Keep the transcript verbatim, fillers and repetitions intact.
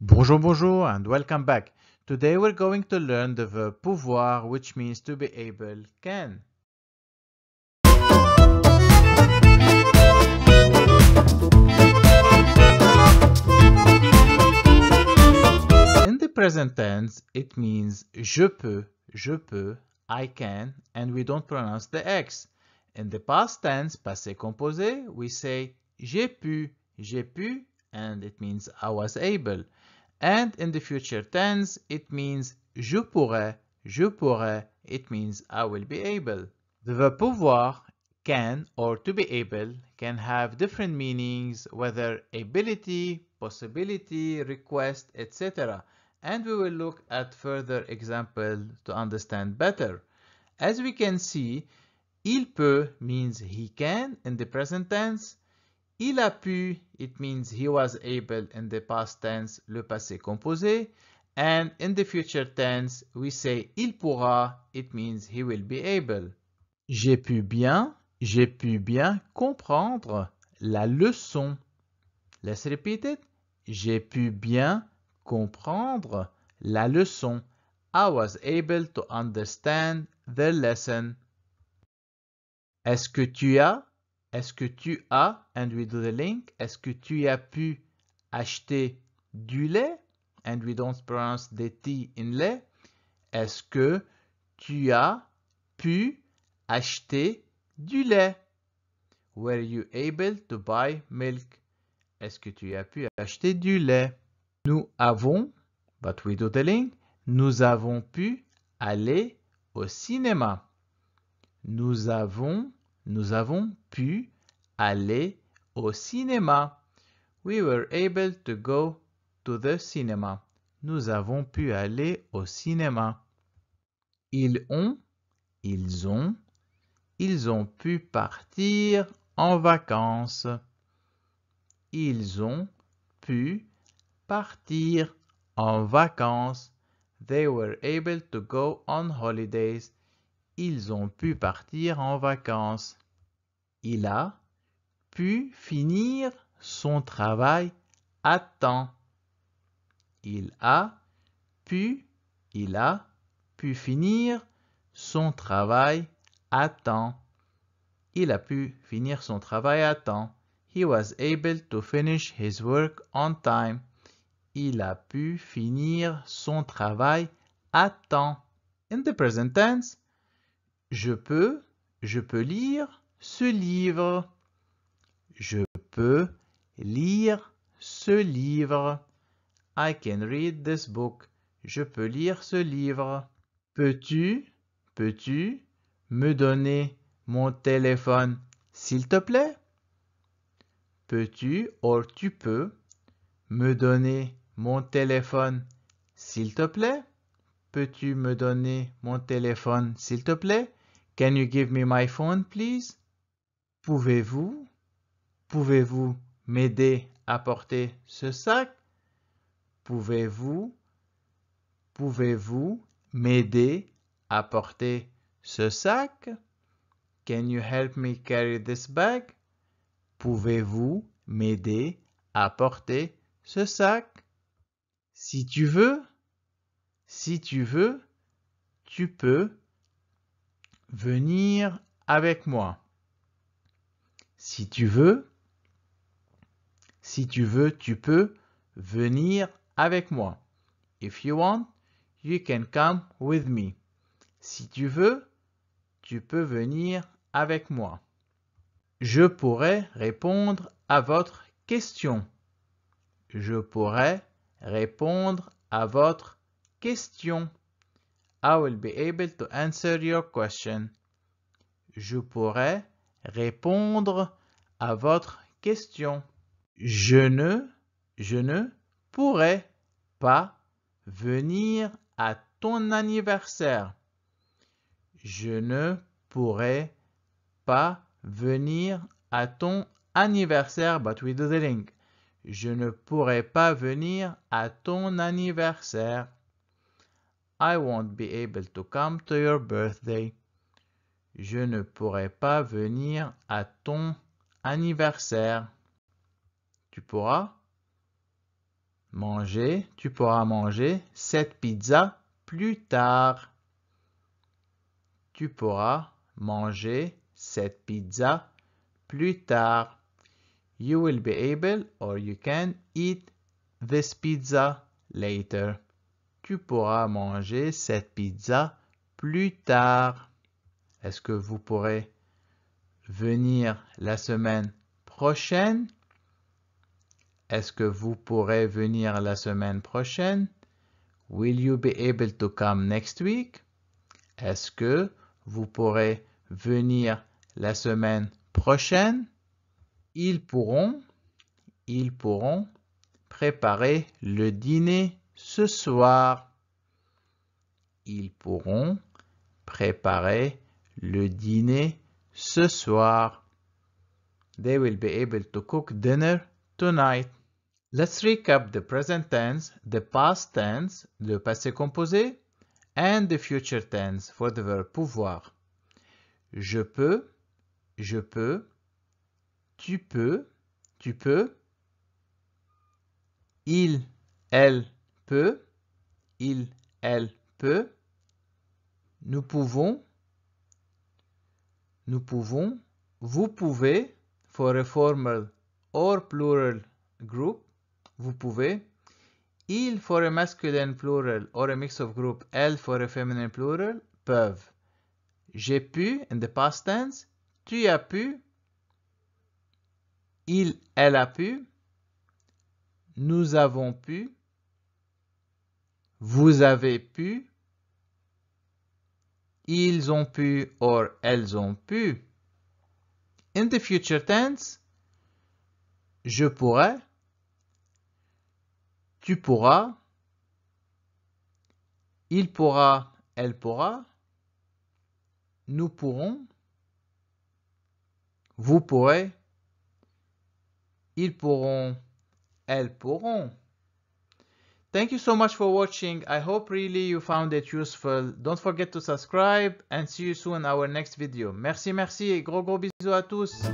Bonjour, bonjour, and welcome back. Today we're going to learn the verb pouvoir, which means to be able, can. In the present tense, it means je peux, je peux, I can, and we don't pronounce the X. In the past tense, passé composé, we say j'ai pu, j'ai pu, and it means I was able. And in the future tense, it means je pourrais, je pourrais, it means I will be able. The verb pouvoir, can, or to be able, can have different meanings, whether ability, possibility, request, et cetera. And we will look at further examples to understand better. As we can see, il peut means he can in the present tense. Il a pu, it means he was able in the past tense, le passé composé. And in the future tense, we say il pourra, it means he will be able. J'ai pu bien, j'ai pu bien comprendre la leçon. Let's repeat it. J'ai pu bien comprendre la leçon. I was able to understand the lesson. Est-ce que tu as? Est-ce que tu as, and we do the link, est-ce que tu as pu acheter du lait, and we don't pronounce the T in lait, est-ce que tu as pu acheter du lait, were you able to buy milk, est-ce que tu as pu acheter du lait, nous avons, but we do the link, nous avons pu aller au cinéma, nous avons Nous avons pu aller au cinéma. We were able to go to the cinema. Nous avons pu aller au cinéma. Ils ont, ils ont, ils ont pu partir en vacances. Ils ont pu partir en vacances. They were able to go on holidays. Ils ont pu partir en vacances. Il a pu finir son travail à temps. Il a pu, il a pu finir son travail à temps. Il a pu finir son travail à temps. He was able to finish his work on time. Il a pu finir son travail à temps. In the present tense, je peux, je peux lire ce livre. Je peux lire ce livre. I can read this book. Je peux lire ce livre. Peux-tu, peux-tu me donner mon téléphone, s'il te plaît? Peux-tu, or tu peux, me donner mon téléphone, s'il te plaît? Peux-tu me donner mon téléphone, s'il te plaît? Can you give me my phone, please? Pouvez-vous, pouvez-vous m'aider à porter ce sac? Pouvez-vous, pouvez-vous m'aider à porter ce sac? Can you help me carry this bag? Pouvez-vous m'aider à porter ce sac? Si tu veux, si tu veux, tu peux venir avec moi. Si tu veux, si tu veux, tu peux venir avec moi. If you want, you can come with me. Si tu veux, tu peux venir avec moi. Je pourrais répondre à votre question. Je pourrais répondre à votre question. I will be able to answer your question. Je pourrais répondre à votre question. Je ne, je ne pourrais pas venir à ton anniversaire. Je ne pourrais pas venir à ton anniversaire, but we do the link. Je ne pourrais pas venir à ton anniversaire. I won't be able to come to your birthday. Je ne pourrai pas venir à ton anniversaire. Tu pourras? Manger, tu pourras manger cette pizza plus tard. Tu pourras manger cette pizza plus tard. You will be able or you can eat this pizza later. Tu pourras manger cette pizza plus tard. Est-ce que vous pourrez venir la semaine prochaine? Est-ce que vous pourrez venir la semaine prochaine? Will you be able to come next week? Est-ce que vous pourrez venir la semaine prochaine? Ils pourront, ils pourront préparer le dîner ce soir. Ils pourront préparer le dîner ce soir. They will be able to cook dinner tonight. Let's recap the present tense, the past tense, le passé composé, and the future tense for the verb pouvoir. Je peux, je peux, tu peux, tu peux, il, elle peut, il, elle peut, nous pouvons, nous pouvons, vous pouvez, for a formal or plural group, vous pouvez, il for a masculine plural or a mix of group, elle for a feminine plural, peuvent. J'ai pu, in the past tense, tu as pu, il, elle a pu, nous avons pu, vous avez pu, ils ont pu or elles ont pu. In the future tense, je pourrais, tu pourras, il pourra, elle pourra, nous pourrons, vous pourrez, ils pourront, elles pourront. Thank you so much for watching. I hope really you found it useful. Don't forget to subscribe and see you soon in our next video. Merci, merci et gros gros bisous à tous.